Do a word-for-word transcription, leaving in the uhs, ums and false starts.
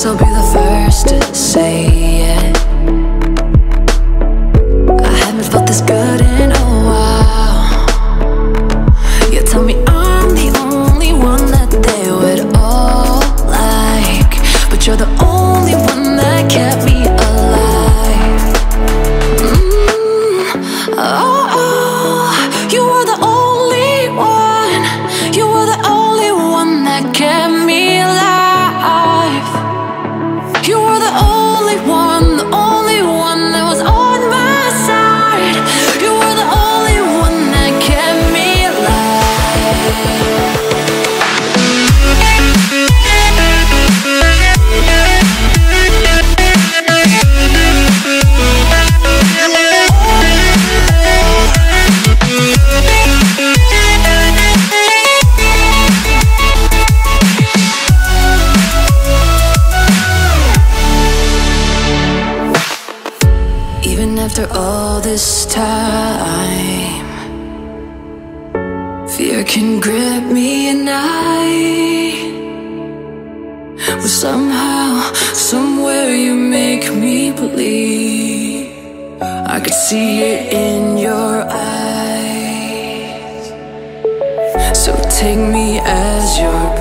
guess I'll be the first to say it. I haven't felt this good in a while. You tell me I'm the only one that they would all like, but you're the only one that kept me alive. mm, oh, oh, you were the only one. You were the only one that kept me alive. After all this time, fear can grip me, and I well, somehow, somewhere you make me believe. I could see it in your eyes. So take me as your